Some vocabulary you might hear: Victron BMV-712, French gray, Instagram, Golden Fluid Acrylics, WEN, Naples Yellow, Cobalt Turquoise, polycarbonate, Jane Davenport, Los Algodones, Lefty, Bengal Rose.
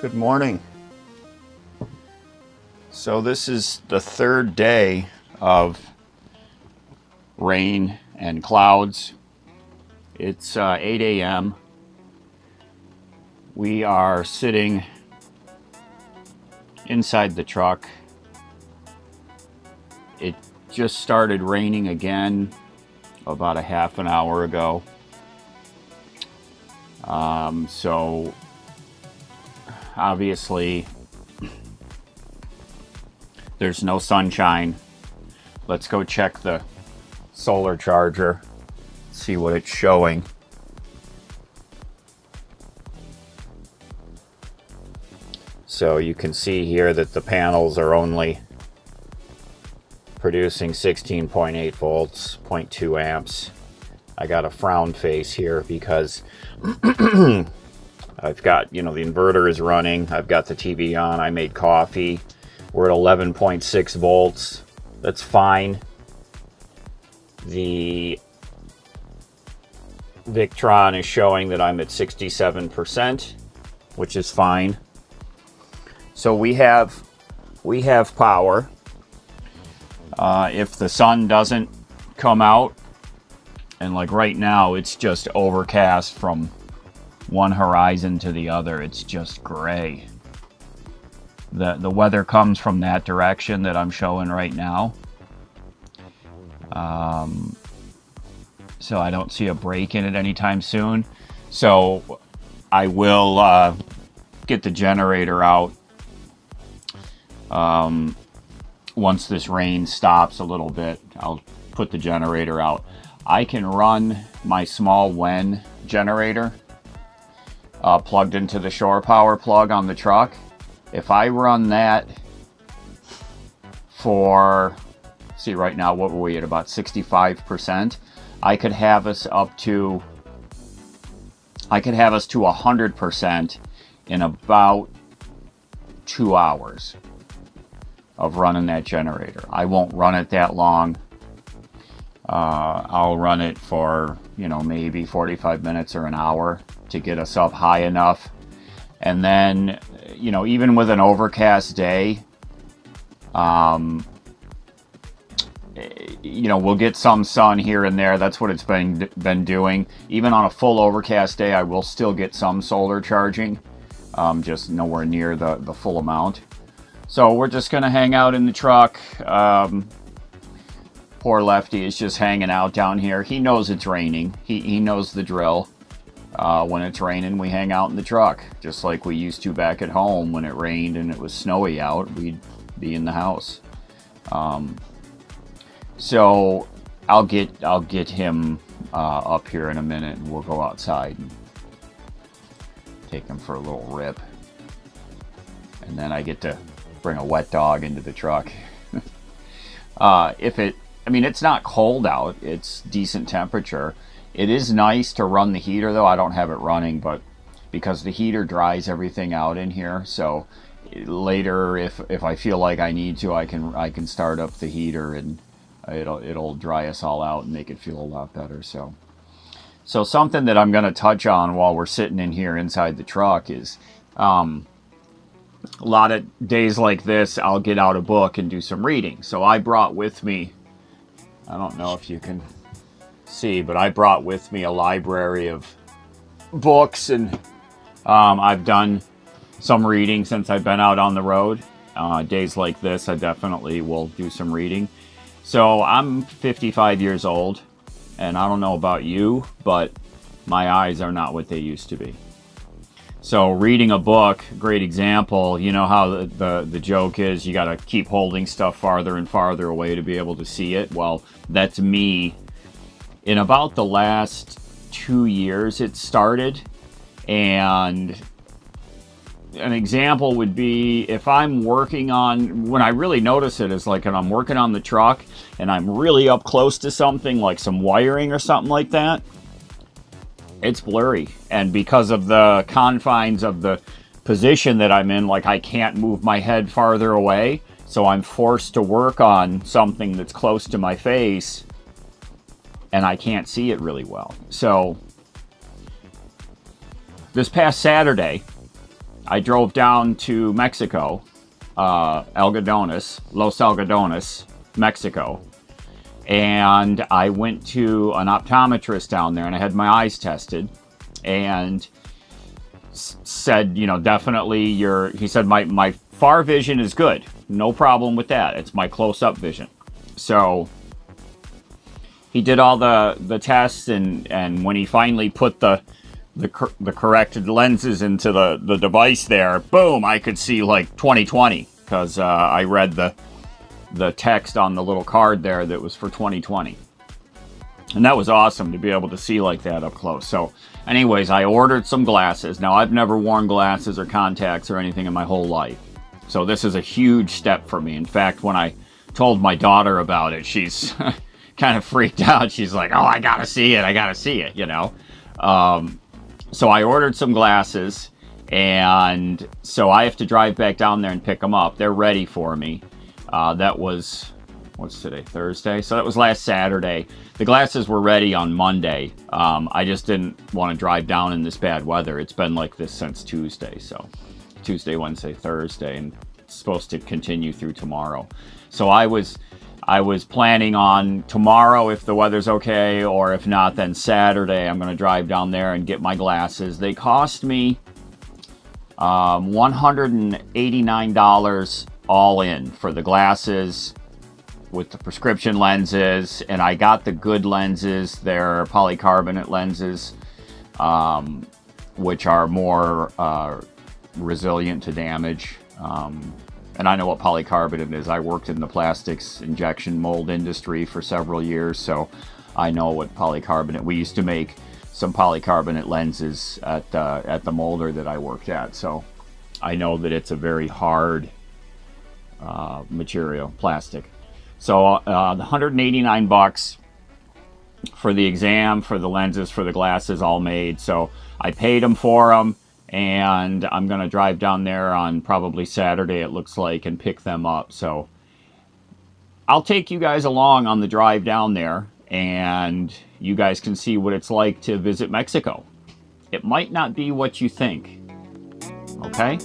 Good morning. So this is the third day of rain and clouds. It's 8 a.m. We are sitting inside the truck. It just started raining again about a half an hour ago. So obviously, there's no sunshine. Let's go check the solar charger, see what it's showing. So you can see here that the panels are only producing 16.8 volts, 0.2 amps. I got a frown face here because I've got, you know, the inverter is running. I've got the TV on. I made coffee. We're at 11.6 volts. That's fine. The Victron is showing that I'm at 67%, which is fine. So we have power. If the sun doesn't come out, and like right now, it's just overcast from one horizon to the other. It's just gray. The weather comes from that direction that I'm showing right now. So I don't see a break in it anytime soon. So I will get the generator out once this rain stops a little bit. I'll put the generator out. I can run my small WEN generator plugged into the shore power plug on the truck. If I run that for, see right now, what were we at, about 65%? I could have us to 100% in about 2 hours of running that generator. I won't run it that long. I'll run it for, you know, maybe 45 minutes or an hour to get us up high enough. And then, you know, even with an overcast day, you know, we'll get some sun here and there. That's what it's been doing. Even on a full overcast day, I will still get some solar charging, just nowhere near the full amount. So we're just gonna hang out in the truck. Poor Lefty is just hanging out down here. He knows it's raining. He knows the drill. When it's raining, we hang out in the truck, just like we used to back at home. When it rained and it was snowy out, we'd be in the house. So I'll get him up here in a minute, and we'll go outside and take him for a little rip. And then I get to bring a wet dog into the truck. I mean, it's not cold out. It's decent temperature. It is nice to run the heater, though. I don't have it running, but because the heater dries everything out in here. So later, if I feel like I need to, I can start up the heater, and it'll dry us all out and make it feel a lot better. So something that I'm going to touch on while we're sitting in here inside the truck is a lot of days like this, I'll get out a book and do some reading. So I brought with me, I don't know if you can see, but I brought with me a library of books, and I've done some reading since I've been out on the road. Days like this, I definitely will do some reading. So I'm 55 years old. And I don't know about you, but my eyes are not what they used to be. So reading a book, great example, you know how the joke is you got to keep holding stuff farther and farther away to be able to see it. Well, that's me. In about the last 2 years it started, and an example would be if I'm working on, when I really notice it is like when I'm working on the truck and I'm really up close to something like some wiring or something like that, it's blurry. And because of the confines of the position that I'm in, like I can't move my head farther away. So I'm forced to work on something that's close to my face and I can't see it really well. So this past Saturday, I drove down to Mexico, Los Algodones, Mexico. And I went to an optometrist down there and I had my eyes tested, and said, you know, definitely he said, my far vision is good. No problem with that. It's my close up vision. So he did all the tests, and when he finally put the correct lenses into the device there, boom, I could see like 20/20 because I read the text on the little card there that was for 20/20. And that was awesome to be able to see like that up close. So anyways, I ordered some glasses. Now I've never worn glasses or contacts or anything in my whole life. So this is a huge step for me. In fact, when I told my daughter about it, she's kind of freaked out. She's like, oh, I gotta see it. I gotta see it, you know? So I ordered some glasses, and so I have to drive back down there and pick them up. They're ready for me. That was, what's today, Thursday? So that was last Saturday. The glasses were ready on Monday. I just didn't want to drive down in this bad weather. It's been like this since Tuesday. So Tuesday, Wednesday, Thursday, and it's supposed to continue through tomorrow. So I was planning on tomorrow, if the weather's okay, or if not, then Saturday, I'm going to drive down there and get my glasses. They cost me $189 all in for the glasses with the prescription lenses, and I got the good lenses. They're polycarbonate lenses, which are more resilient to damage. And I know what polycarbonate is. I worked in the plastics injection mold industry for several years, so I know what polycarbonate. We used to make some polycarbonate lenses at the molder that I worked at, so I know that it's a very hard material, plastic. So the 189 bucks for the exam, for the lenses, for the glasses, all made. So I paid them for them, and I'm gonna drive down there on probably Saturday, it looks like, and pick them up. So I'll take you guys along on the drive down there, and you guys can see what it's like to visit Mexico. It might not be what you think, okay?